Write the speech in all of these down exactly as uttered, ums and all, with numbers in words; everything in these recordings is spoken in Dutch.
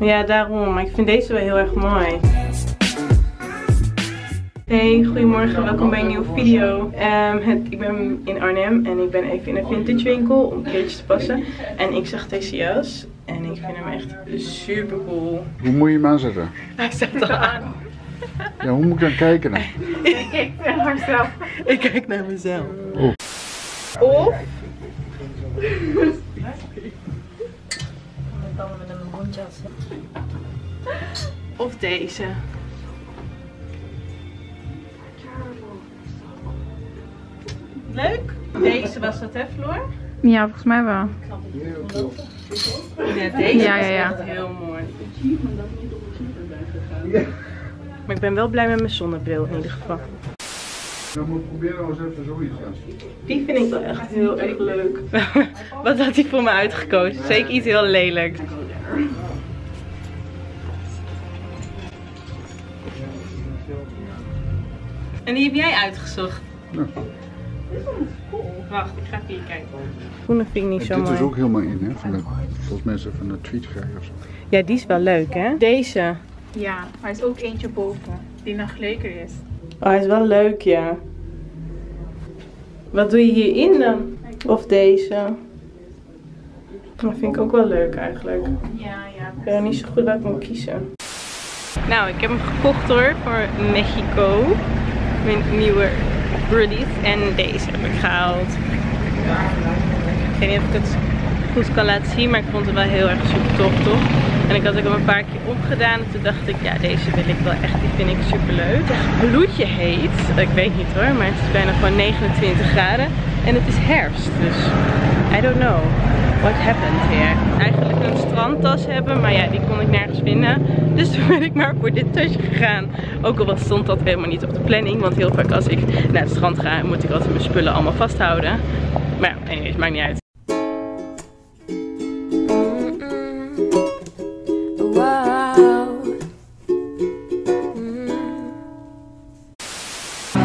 Ja, daarom. Maar ik vind deze wel heel erg mooi. Hey, goedemorgen. Welkom bij een nieuwe video. Um, het, ik ben in Arnhem en ik ben even in een vintage winkel om keertjes te passen. En ik zag deze jas en ik vind hem echt super cool. Hoe moet je hem aanzetten? Hij zet hem aan. Ja, hoe moet ik dan kijken dan? Ik kijk naar mezelf. Ik kijk naar mezelf. Oh. Of... Of deze. Leuk. Deze was dat, hè, Floor? Ja, volgens mij wel. Ja, deze ja, ja, ja. was echt heel mooi. Maar ik ben wel blij met mijn zonnebril in ieder geval. Dan moet ik proberen als even zoiets aan. Die vind ik wel echt heel erg leuk. Wat had hij voor me uitgekozen? Zeker iets heel lelijk. En die heb jij uitgezocht? Ja. Dit is wel cool. Wacht, ik ga even kijken. Groene vind ik niet zo mooi. Dit is ook helemaal in, hè? Van de, volgens mensen van de tweet krijgen of zo. Ja, die is wel leuk, hè? Deze. Ja, maar er is ook eentje boven, die nog leuker is. Oh, hij is wel leuk, ja. Wat doe je hierin dan? Of deze? Dat vind ik ook wel leuk eigenlijk. Ja, ja. Ik weet niet zo goed waar ik moet kiezen. Nou, ik heb hem gekocht hoor, voor Mexico. Mijn nieuwe Bruddies. En deze heb ik gehaald. Ik weet niet of ik het goed kan laten zien, maar ik vond het wel heel erg super tof, toch? En ik had ook al een paar keer opgedaan en toen dacht ik, ja, deze wil ik wel echt, die vind ik super leuk. Het is echt bloedje heet, ik weet niet hoor, maar het is bijna gewoon negenentwintig graden. En het is herfst, dus I don't know what happened here. Eigenlijk een strandtas hebben, maar ja, die kon ik nergens vinden. Dus toen ben ik maar voor dit tasje gegaan. Ook al stond dat helemaal niet op de planning, want heel vaak als ik naar het strand ga, moet ik altijd mijn spullen allemaal vasthouden. Maar ja, anyways, maakt niet uit.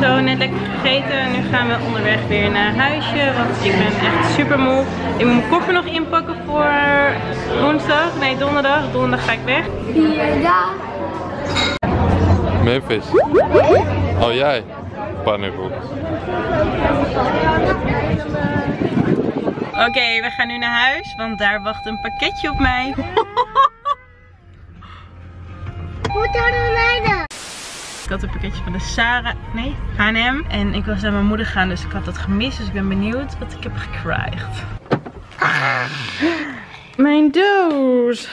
Zo, net lekker gegeten. Nu gaan we onderweg weer naar huisje, want ik ben echt super moe. Ik moet mijn koffer nog inpakken voor woensdag, nee donderdag. Donderdag ga ik weg. Ja. Memphis. Oh jij? Pannenkoek. Oké, okay, we gaan nu naar huis, want daar wacht een pakketje op mij. Hoe zouden we rijden? Ik had een pakketje van de Sarah, nee, H en M. En ik was naar mijn moeder gaan, dus ik had dat gemist. Dus ik ben benieuwd wat ik heb gekregen. Ah. Mijn doos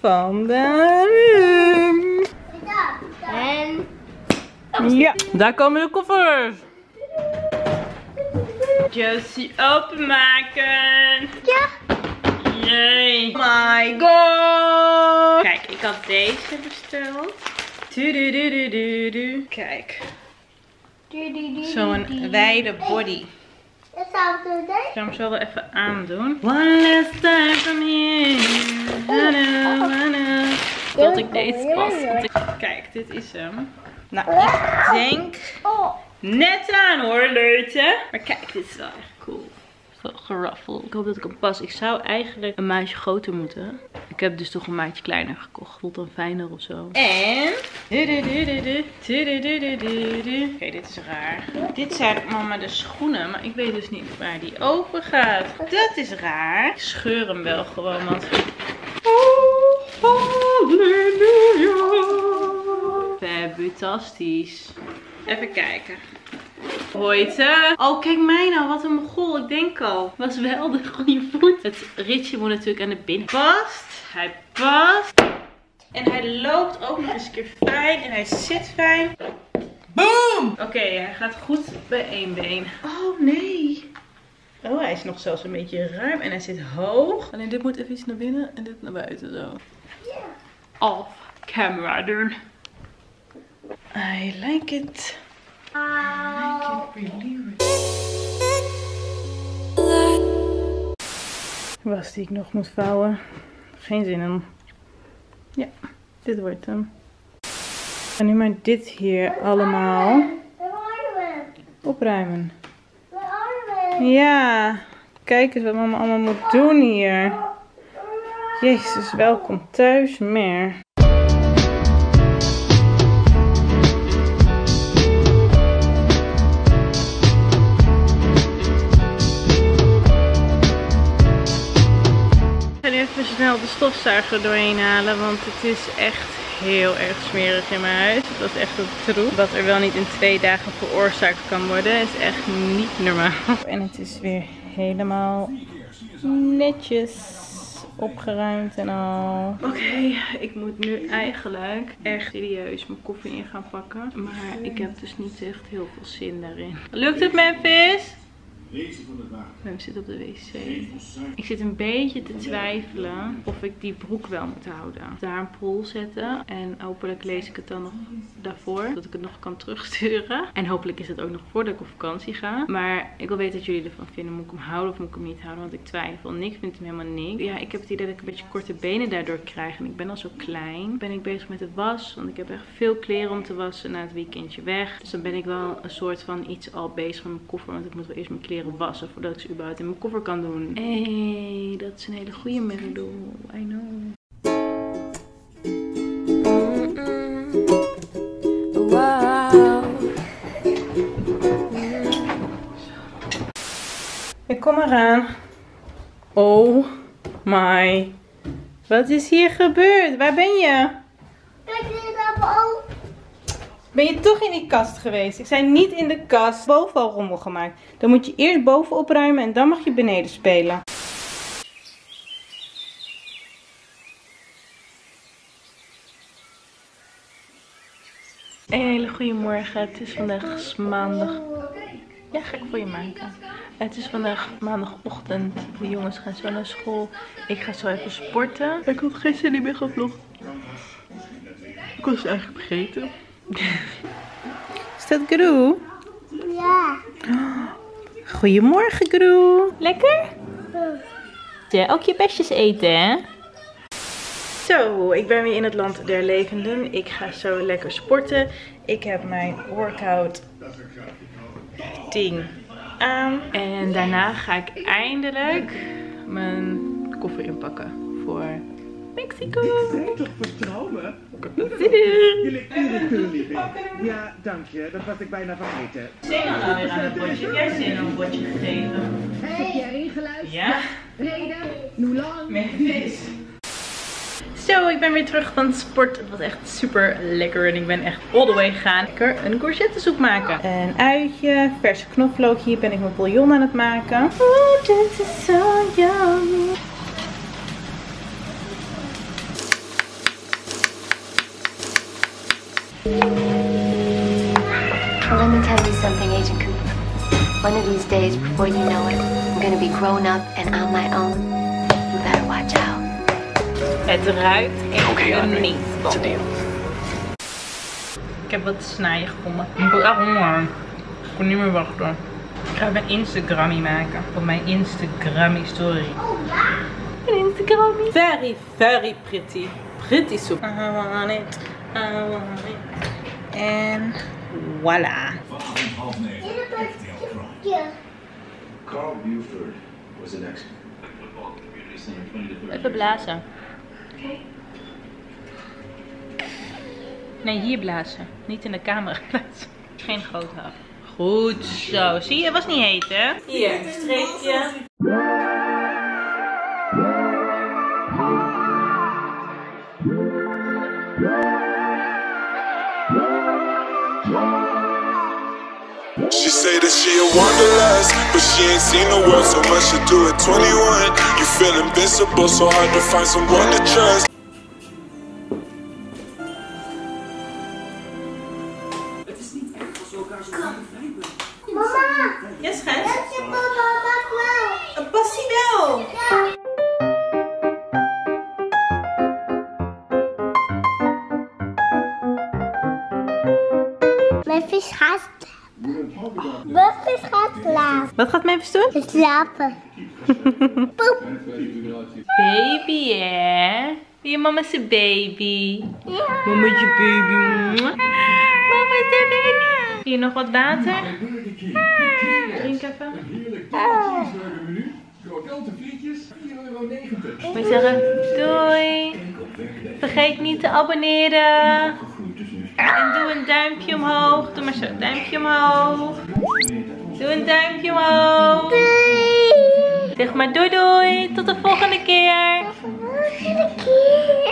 van de En... Ja, daar komen de koffers. Josie, openmaken. Ja. Nee. Oh my god. Kijk, ik had deze besteld. Du -du -du -du -du -du. Kijk. Zo'n wijde body. Ik zal hem zo wel even aandoen. One last time from here. Hello, hello. Dat ik deze pas. Kijk, dit is hem. Nou, ik denk net aan hoor, leute. Maar kijk, dit is wel echt cool. Geraffel. Ik hoop dat ik hem pas. Ik zou eigenlijk een maatje groter moeten. Ik heb dus toch een maatje kleiner gekocht. Voelt dan fijner of zo. En... Oké, okay, dit is raar. Dit zijn mama de schoenen, maar ik weet dus niet waar die open gaat. Dat is raar. Ik scheur hem wel gewoon, want... Oh, halleluja. Fantastisch. Even kijken. Hoite. Oh, kijk mij nou. Wat een mogol. Ik denk al. Was wel de goede voet. Het ritje moet natuurlijk aan de binnen. Past. Hij past. En hij loopt ook nog eens een keer fijn. En hij zit fijn. Boom! Oké, okay, hij gaat goed bij één been. Oh, nee. Oh, hij is nog zelfs een beetje ruim. En hij zit hoog. Alleen dit moet even iets naar binnen. En dit naar buiten zo. Off camera doen. I like it. Was die ik nog moet vouwen. Geen zin in. Ja, dit wordt hem. En nu maar dit hier allemaal opruimen. Ja, kijk eens wat mama allemaal moet doen hier. Jezus, welkom thuis meer. Ik ga nu even snel de stofzuiger doorheen halen, want het is echt heel erg smerig in mijn huis. Het was echt een troep. Wat er wel niet in twee dagen veroorzaakt kan worden, is echt niet normaal. En het is weer helemaal netjes opgeruimd en al. Oké, okay, ik moet nu eigenlijk echt serieus mijn koffie in gaan pakken. Maar ik heb dus niet echt heel veel zin daarin. Lukt het, Memphis? Mem zit op de wc. Ik zit een beetje te twijfelen of ik die broek wel moet houden. Daar een poll zetten. En hopelijk lees ik het dan nog daarvoor. Zodat ik het nog kan terugsturen. En hopelijk is het ook nog voordat ik op vakantie ga. Maar ik wil weten wat jullie ervan vinden. Moet ik hem houden of moet ik hem niet houden? Want ik twijfel. Nick vindt hem helemaal niks. Ja, ik heb het idee dat ik een beetje korte benen daardoor krijg. En ik ben al zo klein. Ben ik bezig met de was. Want ik heb echt veel kleren om te wassen na het weekendje weg. Dus dan ben ik wel een soort van iets al bezig met mijn koffer. Want ik moet wel eerst mijn kleren wassen voordat ik ze überhaupt in mijn koffer kan doen. Hey, dat is een hele goede middel. I know. Ik kom eraan. Oh my. Wat is hier gebeurd? Waar ben je? Ben je toch in die kast geweest? Ik zei niet in de kast. Boven al rommel gemaakt. Dan moet je eerst boven opruimen en dan mag je beneden spelen. Een hele goede morgen. Het is vandaag maandag. Ja, ga ik voor je maken. Het is vandaag maandagochtend. De jongens gaan zo naar school. Ik ga zo even sporten. Ik had gisteren niet meer gevlogd. Ik was het eigenlijk vergeten. Is dat Gru? Ja. Goedemorgen, Gru. Lekker? Ja. Ook je bestjes eten, hè? Zo, ik ben weer in het land der levenden. Ik ga zo lekker sporten. Ik heb mijn workout ding aan. En daarna ga ik eindelijk mijn koffer inpakken voor Mexico. Ik denk toch vertrouwen? Jullie kunnen liggen. Ja, dank je. Dat was ik bijna vergeten. Zing al alweer aan het bordje. Jij zin aan het bordje gegeven. Hey, heb jij ingeluisterd? Ja. Reden, Noelan. Met vis. Zo, ik ben weer terug van het sport. Het was echt super lekker en ik ben echt all the way gegaan. Lekker een courgettesoep maken. Een uitje, verse knoflook. Hier ben ik mijn bouillon aan het maken. Oh, this is so yummy. Well, let me tell you something, Agent Cooper. One of these days, before you know it, I'm gonna be grown up and on my own. You better watch out. Het ruikt echt niet. It's a deal. Ik heb wat te snijden gevonden. Ik heb echt honger. Ik kon niet meer wachten. Ik ga even een Instagrammy maken. Op mijn Instagrammy story. Oh ja. Een Instagrammy. Very, very pretty. Pretty soep. I want it. I want it. En voilà. Even blazen. Nee, hier blazen. Niet in de camera blazen. Geen groot hap. Goed zo. Zie je, het was niet heet, hè? Hier, streepje. She say that she a wanderlust, but she ain't seen the world so much to do at twenty-one. You feel invincible, so hard to find someone to trust. Mama! Ja, schat? Dat is mama, mag wel. Een passie wel. Ja. Mijn vis haast. Memphis gaat slapen. Wat gaat Memphis doen? Slapen. Poep. Baby, hè? Je mama is een baby. Ja. Mama is je baby. Mama is een baby. Hier nog wat water? Drink even. Oh. grote vlietjes, vier euro negentig. Ik moet zeggen, doei. Vergeet niet te abonneren. En doe een duimpje omhoog. Doe maar zo, duimpje omhoog. Doe een duimpje omhoog. Doei. Zeg maar doei doei. Tot de volgende keer.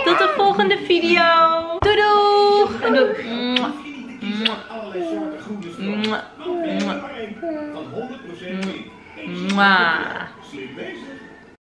Tot de volgende video. Doei doeg. En doe. Allerlei soorten groene stroop. Van honderd procent. Slim bezig.